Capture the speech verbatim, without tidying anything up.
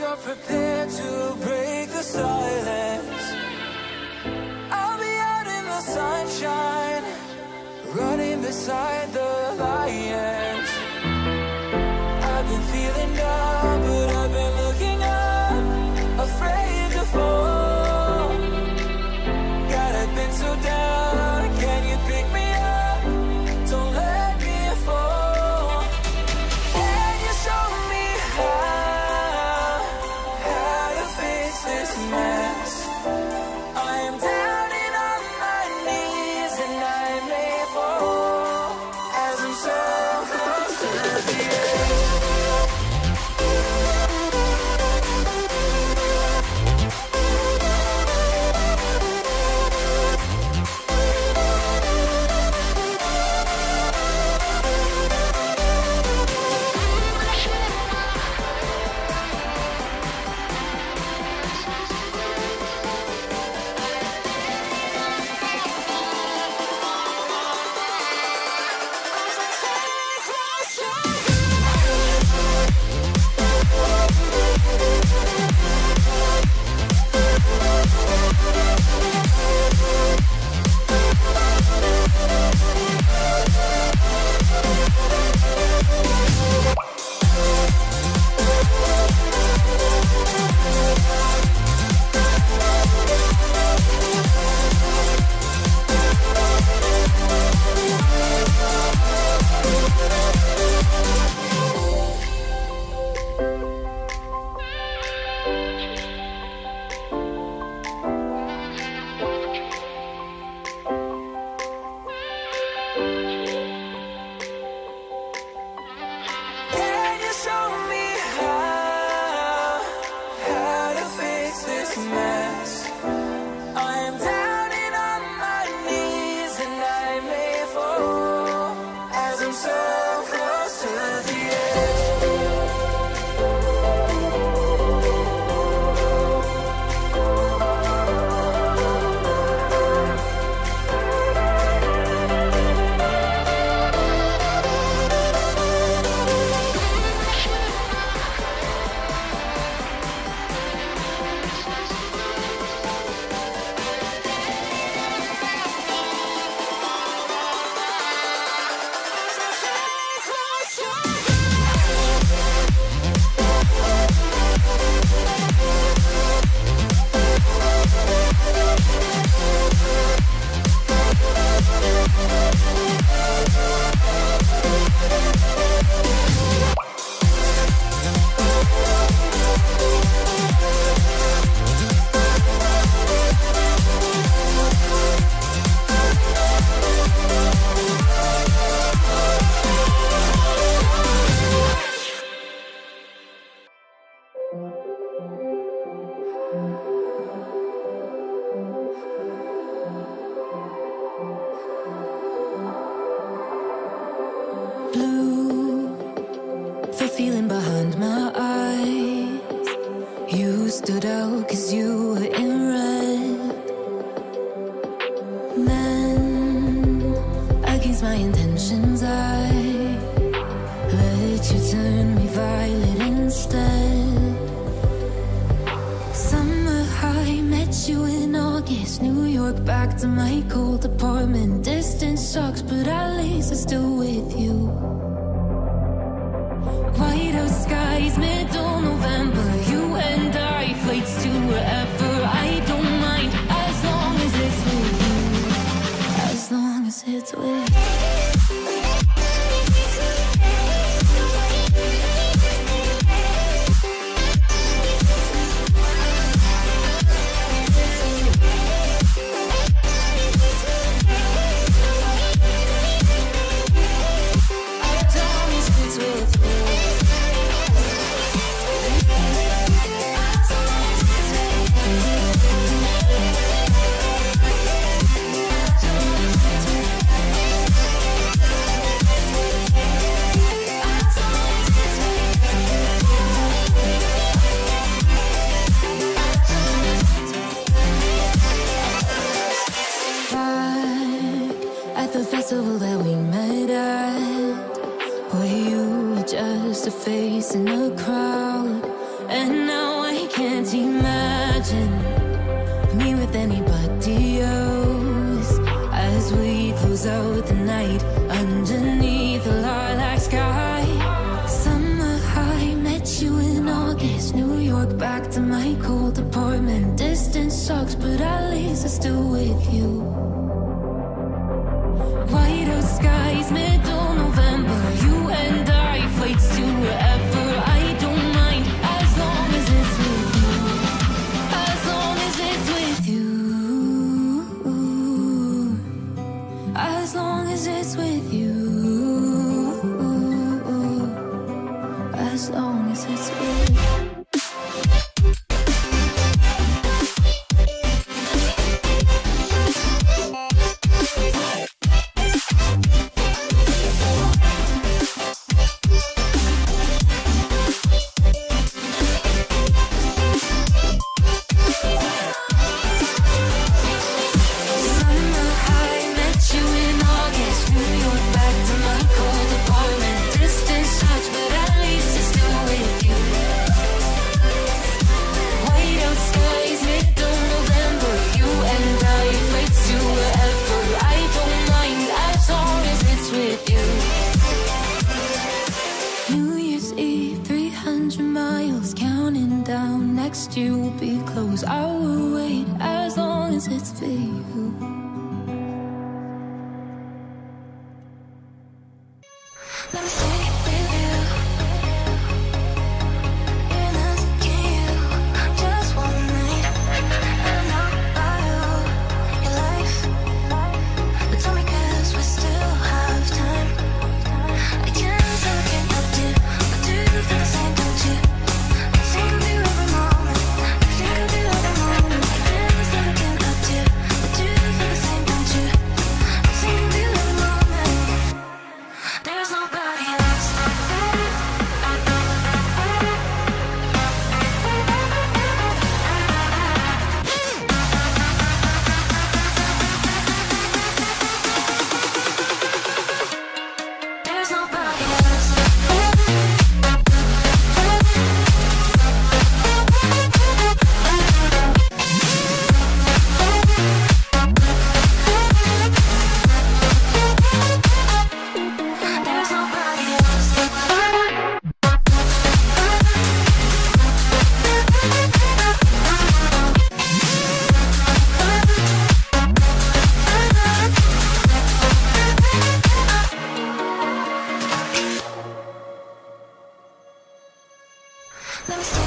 you're prepared to break the silence. I'll be out in the sunshine, running beside the lions. I've been feeling down, but I've been looking up, afraid to fall. God, I've been so down, can you pick me up? Don't let me fall. Can you show me how, how to fix this mess? I am down and on my knees, and I may fall as I'm so close to the end. Face in the crowd, and now can't imagine me with anybody else. As we close out the night underneath the lilac sky, summer high, met you in August, New York, back to my cold apartment. Distance sucks, but at least I'm still with you. White skies, middle November, you and I, flights to wherever. I don't mind as long as it's with you, as long as it's with you, as long as it's with you, as long as it's with you. You'll be close, I will wait as long as it's for you. Let me see.